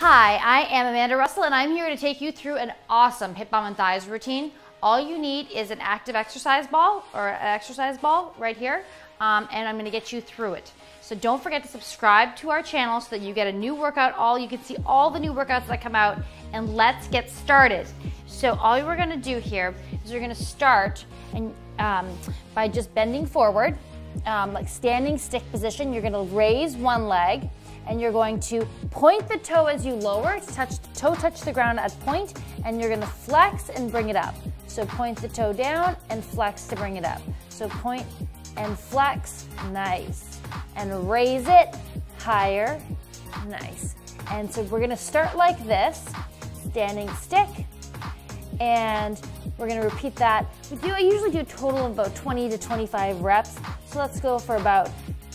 Hi, I am Amanda Russell and I'm here to take you through an awesome hip bomb and thighs routine. All you need is an active exercise ball or an exercise ball right here, and I'm going to get you through it. So don't forget to subscribe to our channel so that you get a new workout. You can see all the new workouts that come out, and let's get started. So all we're going to do here is we're going to start and by just bending forward, like standing stick position. You're going to raise one leg, and you're going to point the toe as you lower, toe touch the ground at point, and you're gonna flex and bring it up. So point the toe down and flex to bring it up. So point and flex, nice. And raise it higher, nice. And so we're gonna start like this, standing stick, and we're gonna repeat that. I usually do a total of about 20 to 25 reps, so let's go for about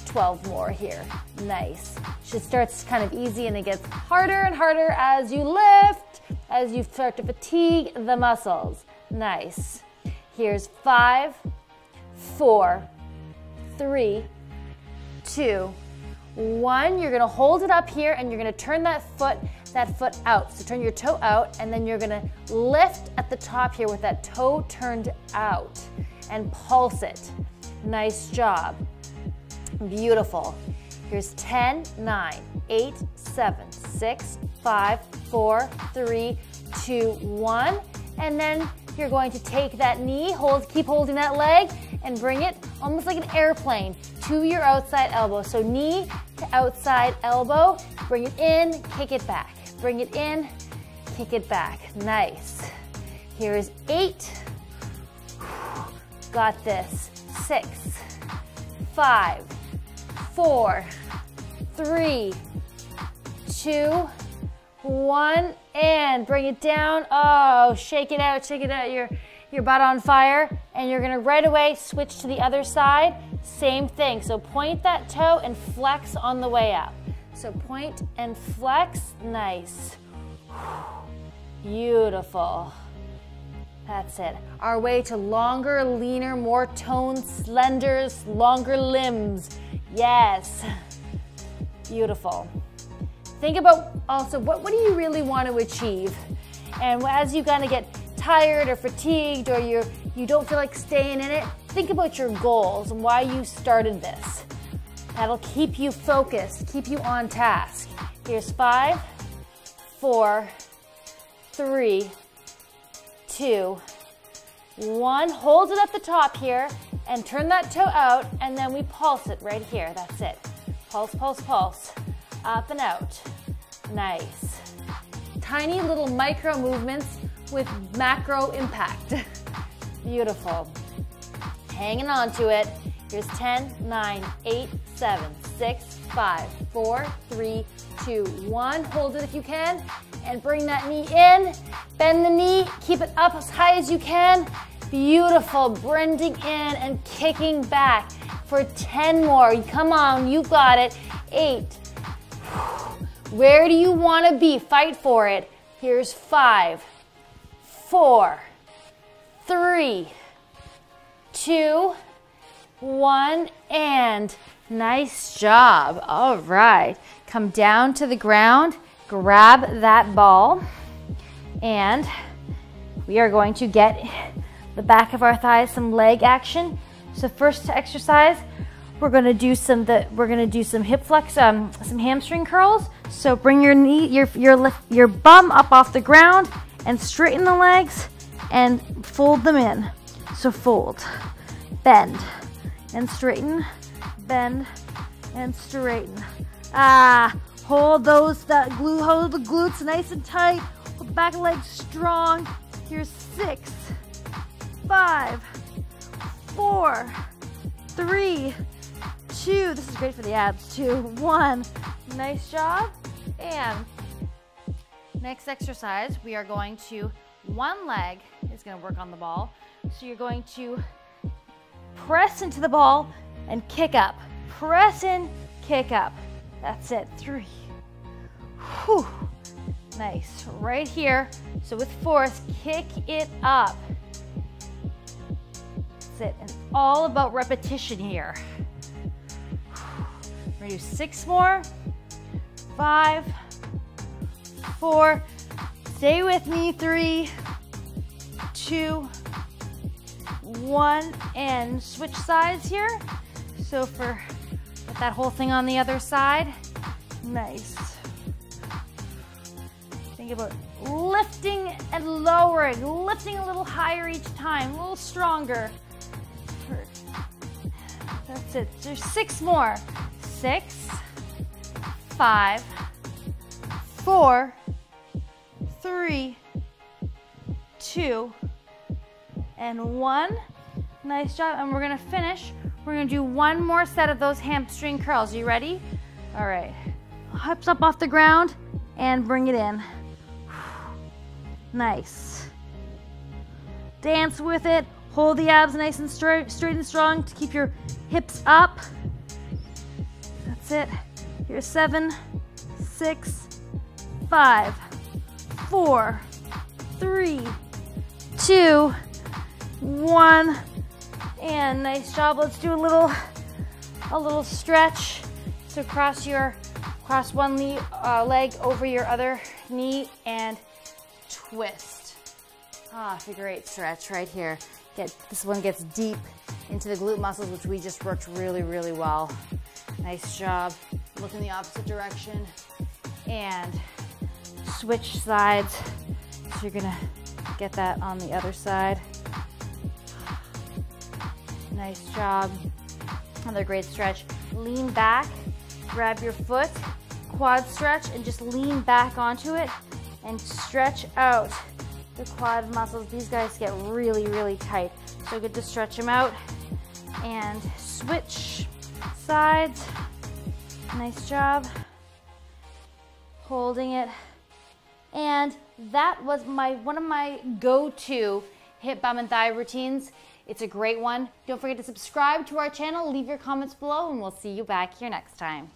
12 more here, nice. It starts kind of easy and it gets harder and harder as you lift, as you start to fatigue the muscles. Nice. Here's 5, 4, 3, 2, 1. You're gonna hold it up here and you're gonna turn that foot out. So turn your toe out and then you're gonna lift at the top here with that toe turned out and pulse it. Nice job. Beautiful. Here's 10, 9, 8, 7, 6, 5, 4, 3, 2, 1. And then you're going to take that knee, keep holding that leg, and bring it almost like an airplane to your outside elbow. So knee to outside elbow, bring it in, kick it back. Bring it in, kick it back. Nice. Here is 8. Got this. 6, 5, 4, 3, 2, 1, and bring it down. Oh, shake it out, your butt on fire. And you're gonna right away switch to the other side, same thing. So point that toe and flex on the way up. So point and flex, nice. Beautiful, that's it. Our way to longer, leaner, more toned, slender, longer limbs. Yes, beautiful. Think about also what do you really want to achieve, and as you kind of get tired or fatigued or you don't feel like staying in it, think about your goals and why you started this. That'll keep you focused, keep you on task. Here's 5, 4, 3, 2, 1. Hold it at the top here and turn that toe out, and then we pulse it right here. That's it. Pulse, pulse, pulse. Up and out. Nice. Tiny little micro movements with macro impact. Beautiful. Hanging on to it. Here's 10, 9, 8, 7, 6, 5, 4, 3, 2, 1. Hold it if you can, and bring that knee in. Bend the knee, keep it up as high as you can. Beautiful, bending in and kicking back for 10 more. Come on, you got it. 8. Where do you want to be? Fight for it. Here's 5, 4, 3, 2, 1, and nice job. All right, come down to the ground, grab that ball, and we are going to get the back of our thighs some leg action. So first exercise, we're gonna do some hip flex, some hamstring curls. So bring your knee, your bum up off the ground, and straighten the legs and fold them in. So fold, bend, and straighten, bend, and straighten. Ah, hold those hold the glutes nice and tight. Hold the back leg strong. Here's 6, 5, 4, 3, 2. This is great for the abs. 2, 1. Nice job. And next exercise, we are going to, one leg is going to work on the ball. So you're going to press into the ball and kick up. Press in, kick up. That's it. 3. Whew. Nice. Right here. So with force, kick it up. It and all about repetition here. We're gonna do 6 more. 5, 4, stay with me, 3, 2, 1, and switch sides here. So for get that whole thing on the other side. Nice. Think about lifting and lowering, lifting a little higher each time, a little stronger. That's it. There's 6 more. 6, 5, 4, 3, 2, and 1. Nice job. And we're gonna finish. We're gonna do one more set of those hamstring curls. You ready? All right. Hips up off the ground and bring it in. Nice. Dance with it. Hold the abs nice and straight and strong to keep your hips up. That's it. Here's 7, 6, 5, 4, 3, 2, 1, and nice job. Let's do a little stretch. So cross one leg over your other knee and twist. Figure 8 stretch right here. This one gets deep into the glute muscles, which we just worked really well. Nice job. Look in the opposite direction and switch sides. So you're gonna get that on the other side. Nice job. Another great stretch. Lean back, grab your foot, quad stretch, and just lean back onto it and stretch out the quad muscles. These guys get really tight. So good to stretch them out and switch sides. Nice job. Holding it. And that was one of my go-to hip, bum, and thigh routines. It's a great one. Don't forget to subscribe to our channel. Leave your comments below, and we'll see you back here next time.